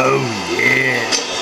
Oh yeah.